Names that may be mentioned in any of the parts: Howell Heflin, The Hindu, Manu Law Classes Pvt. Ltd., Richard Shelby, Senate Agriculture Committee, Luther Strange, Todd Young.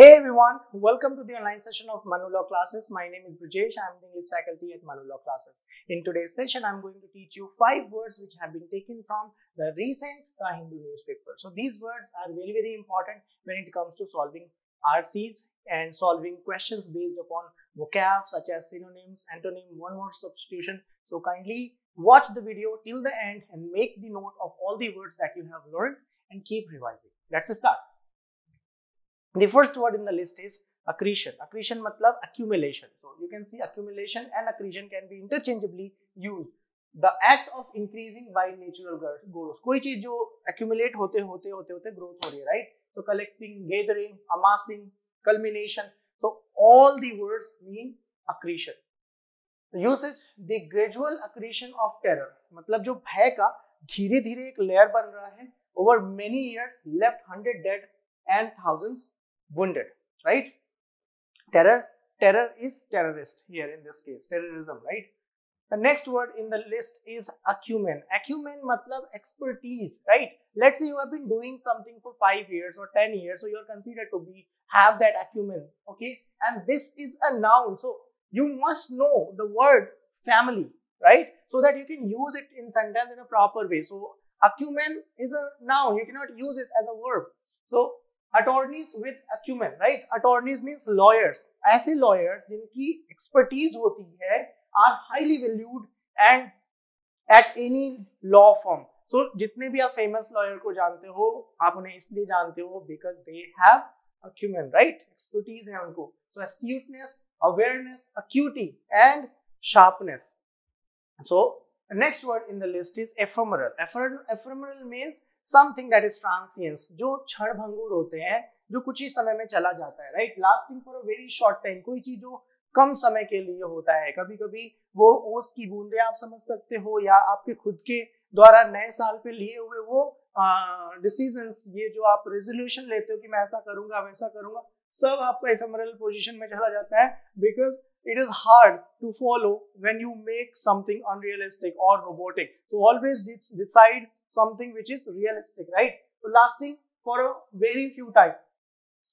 Hey everyone, welcome to the online session of Manu Law Classes. My name is Brijesh. I am the English faculty at Manu Law Classes. In today's session, I am going to teach you 5 words which have been taken from the recent The Hindu newspaper. So these words are very, very important when it comes to solving RCs and solving questions based upon vocab such as synonyms, antonym, one-word substitution. So kindly watch the video till the end and make the note of all the words that you have learned and keep revising. Let's start. The first word in the list is accretion. Accretion matlab accumulation. So you can see accumulation and accretion can be interchangeably used. The act of increasing by natural growth. कोई चीज जो accumulate होते होते growth हो रही है, right? So collecting, gathering, amassing, culmination. So all the words mean accretion. The usage, the gradual accretion of terror. मतलब जो भय का धीरे-धीरे एक layer बन रहा है. Over many years, left 100 dead and thousands wounded, right? Terror is terrorist here in this case, terrorism, right? The next word in the list is acumen. Acumen matlab expertise, right? Let's say you have been doing something for 5 years or 10 years, so you are considered to have that acumen, okay? And this is a noun, so you must know the word family, right? So that you can use it in sentence in a proper way. So acumen is a noun, you cannot use it as a verb. So attorneys with acumen, right? Attorneys means lawyers. ऐसे lawyers जिनकी expertise होती है are highly valued and at any law firm. So जितने भी आप famous lawyer को जानते हो, आप उन्हें इसलिए जानते हो because they have acumen, right? Expertise है उनको. So astuteness, awareness, acuity and sharpness. So the next word in the list is ephemeral. Ephemeral means something that is transient, जो क्षणभंगुर होते हैं, जो कुछ ही समय में चला जाता है, right? Lasting for a very short time, कोई चीज जो कम समय के लिए होता है, कभी-कभी वो ओस की बूंदें आप समझ सकते हो, या आपके खुद के द्वारा नए साल पे लिए हुए वो decisions, ये जो आप resolution लेते हो कि मैं ऐसा करूँगा, वैसा करूँगा, सब आपका ephemeral position में चला जाता है, because it is hard to follow when you make something unrealistic or robotic. So always decide something which is realistic, right? So lasting for a very few time.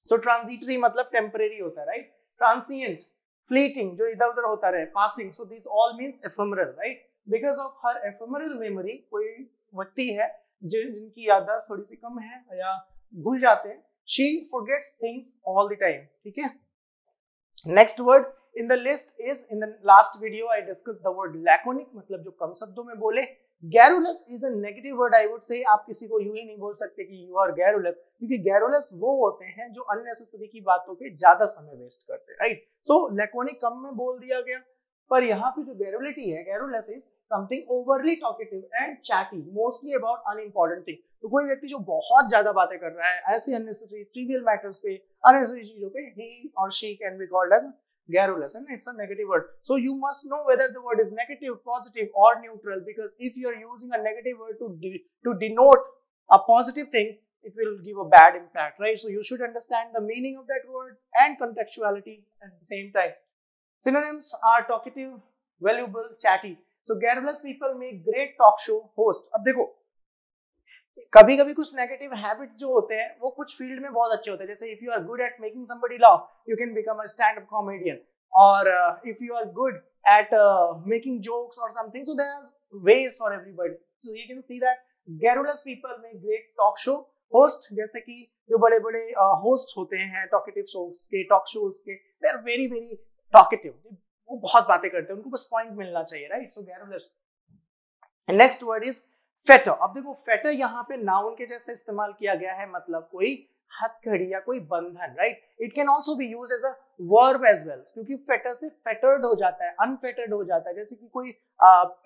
So transitory matlab temporary hota hai, right? Transient, fleeting, jo idhar udhar hota rahe, passing. So these all means ephemeral, right? Because of her ephemeral memory, koi vakti hai, jinki yadash thodi si kam hai, ya bhul jate hai. She forgets things all the time. Okay? Next word in the list is, in the last video I discussed the word laconic, मतलब जो कम शब्दों में बोले. Garrulous is a negative word, I would say. आप किसी को यूं ही नहीं बोल सकते कि you are garrulous, क्योंकि garrulous वो होते हैं जो unnecessary की बातों पे ज़्यादा समय waste करते हैं, right? So laconic कम में बोल दिया गया, पर यहाँ पे जो garrulity है, garrulous is something overly talkative and chatty, mostly about unimportant things. तो कोई व्यक्ति जो बहुत ज़्यादा बातें कर रहा है, ऐसे unnecessary, trivial matters पे, unnecessary चीजों पे, he or she can be called as garrulous, and it's a negative word. So you must know whether the word is negative, positive or neutral, because if you are using a negative word to denote a positive thing, it will give a bad impact, right? So you should understand the meaning of that word and contextuality at the same time. Synonyms are talkative, valuable, chatty. So garrulous people make great talk show host. अब देखो, कभी-कभी कुछ negative habits जो होते हैं, वो कुछ field में बहुत अच्छे होते हैं. जैसे if you are good at making somebody laugh, you can become a stand-up comedian. Or if you are good at making jokes or something, so there are ways for everybody. So you can see that garrulous people make great talk show host. जैसे कि जो बड़े-बड़े hosts होते हैं, talkative shows के, talk shows के, they are very very talkative. वो बहुत बातें करते हैं, उनको बस point मिलना चाहिए, right? So garrulous. And next word is fetter. अब देखो फेटर यहाँ पे नाउन के जैसे इस्तेमाल किया गया है, मतलब कोई हथकड़ी या कोई बंधन, right? It can also be used as a verb as well, क्योंकि फेटर से फेटर्ड हो जाता है, अनफेटर्ड हो जाता है. जैसे कि कोई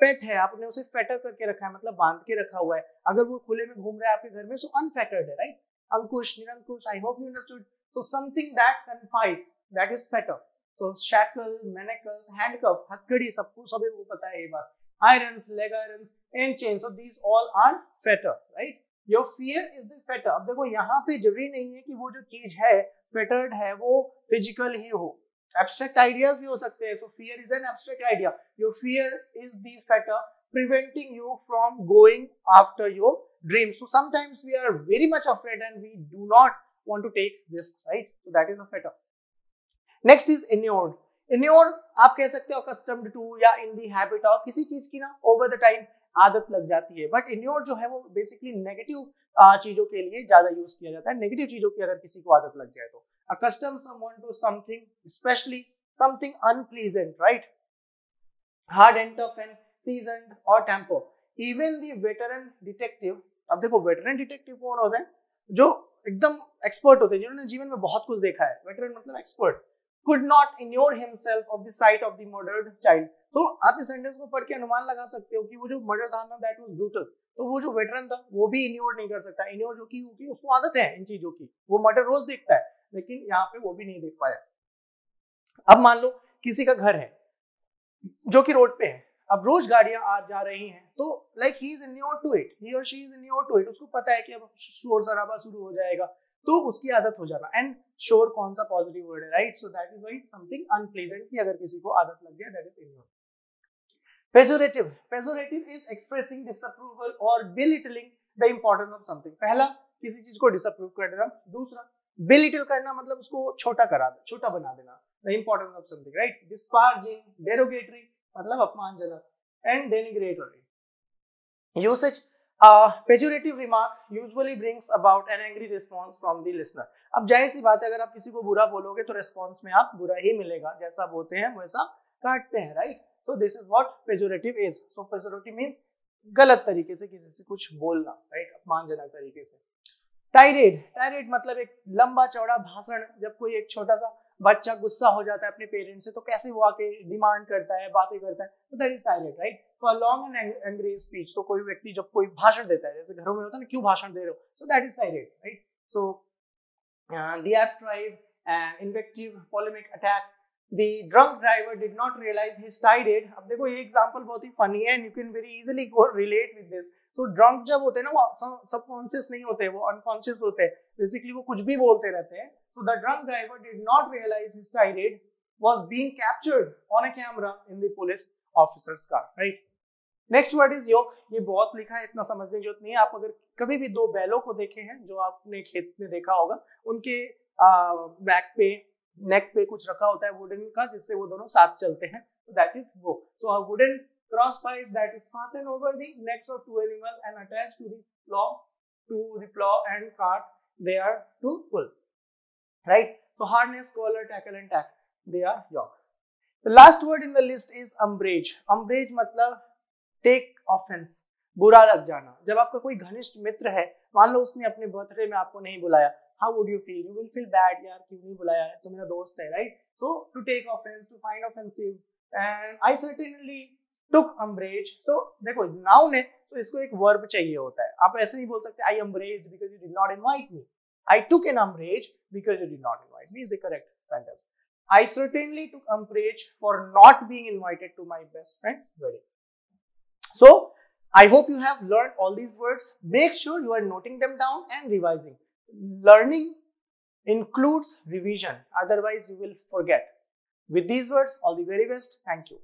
पेट है, आपने उसे फेटर करके रखा है, मतलब बांध के रखा हुआ है. अगर वो खुले में घूम रहा है आपके घर में, सो अनफेटर्ड है, राइट? अंकुश, निरंकुश, I hope you understood. So something that confines, that is fetter. So shackle, manacles, handcuff, हथकड़ी, सबको सभी को पता है ये बात. Irons, leg irons and chains, so these all are fetter, right? Your fear is the fetter. अब देखो यहाँ पे जरूरी नहीं है कि वो जो चीज है fettered है वो physical ही हो, abstract ideas भी हो सकते हैं. So fear is an abstract idea. Your fear is the fetter preventing you from going after your dreams. So sometimes we are very much afraid and we do not want to take this, right? So that is a fetter. Next is inured. Inured आप कह सकते हो accustomed to या in the habit of, किसी चीज की ना over the time आदत लग जाती है. But inured जो है वो basically negative चीजों के लिए ज्यादा यूज किया जाता है. Negative चीजों की अगर किसी को आदत लग जाए तो accustomed someone to something, especially something unpleasant, right? Hard and tough and seasoned or temper. Even the veteran detective, अब देखो veteran detective कौन होता है? जो एकदम expert होते हैं, जिन्होंने जीवन में बहुत कुछ देखा है. Veteran मतलब expert. Could not inure himself of the sight of the murdered child. So आप इस sentence को पढ़ के अनुमान लगा सकते हो कि वो जो murder था ना, that was brutal. तो वो जो veteran था, वो भी inure नहीं कर सकता. Inure जो कि उसको आदत है इन चीजों की. वो murder रोज देखता है, लेकिन यहाँ पे वो भी नहीं देख पाया. अब मान लो किसी का घर है जो कि रोड पे है, अब रोज गाड़ियां आ जा रही हैं, तो like he is inure to it, he और she is inure to it. उसको पता है कि अब शोर शराबा शुरू हो जाएगा, तो उसकी आदत हो जाना. एंड शोर कौन सा पॉजिटिव वर्ड है, right? So that is why something unpleasant की अगर किसी को आदत लग जाए, that is inure. Pejorative. Pejorative is expressing disapproval और belittling the importance of something. पहला किसी चीज को डिसअप्रूव कर देना, दूसरा बेलिटल करना मतलब उसको छोटा करा देना, छोटा बना देना. The importance of something, right? Disparaging, derogatory, मतलब अपमानजनक, and denigratory. Usage, pejorative remark usually brings about an angry response from the listener. अब जाहिर सी बात है, अगर आप किसी को बुरा बोलोगे तो response में आप बुरा ही मिलेगा. जैसा बोलते हैं वैसा काटते हैं, right? So this is what pejorative is. So pejorative means गलत तरीके से किसी से कुछ बोलना, right? अपमानजनक तरीके से. Tirade, tirade मतलब एक लंबा चौड़ा भाषण. जब कोई एक छोटा सा बच्चा गुस्सा हो जाता है अपने पेरेंट्स से, तो कैसे वो आके डिमांड करता है, बातें करता है, तो that is tirade, right? For a long and angry speech. तो कोई व्यक्ति जब कोई भाषण देता है, जैसे घरों में होता है ना, क्यों भाषण दे रहे हो, so that is tirade, right? So diatribe and invective, polemic, attack. The drunk driver did not realize his tirade. अब देखो ये एग्जांपल बहुत ही फनी है, and you can very easily relate with this. तो ड्रंक जब होते हैं ना, वो सबकॉन्शियस नहीं होते, वो अनकॉन्शियस होते हैं, बेसिकली वो कुछ भी बोलते रहते हैं. So the drunk driver did not realize his tirade was being captured on a camera in the police officer's car, right? Next word is yoke. ये बहुत लिखा है, इतना समझने की जरूरत नहीं है. आप अगर कभी भी दो बैलों को देखे हैं, जो आपने खेत में देखा होगा, उनके बैक पे, नेक पे कुछ रखा होता है वुडन का, जिससे वो दोनों साथ चलते हैं, so that is yoke. So a wooden crossbars that is fastened over the necks of two animals and attached to the plow and cart they are to pull. Right? So harness, collar, tackle and tack, they are yoke. The last word in the list is umbrage. Umbrage मतलब take offense, बुरा लग जाना. जब आपका कोई घनिष्ठ मित्र है, मान लो उसने अपने बर्थडे में आपको नहीं बुलाया, how would you feel? You will feel bad, यार क्यों नहीं बुलाया है, तो मेरा दोस्त है, right? So to take offense, to find offensive, and I certainly took umbrage. So देखो noun है, so इसको एक verb चाहिए होता है. आप ऐसे नहीं बोल सकते I umbraged because you did not invite me. I took an umbrage because you did not invite me is the correct sentence. I certainly took umbrage for not being invited to my best friend's wedding. So, I hope you have learned all these words. Make sure you are noting them down and revising. Learning includes revision. Otherwise, you will forget. With these words, all the very best. Thank you.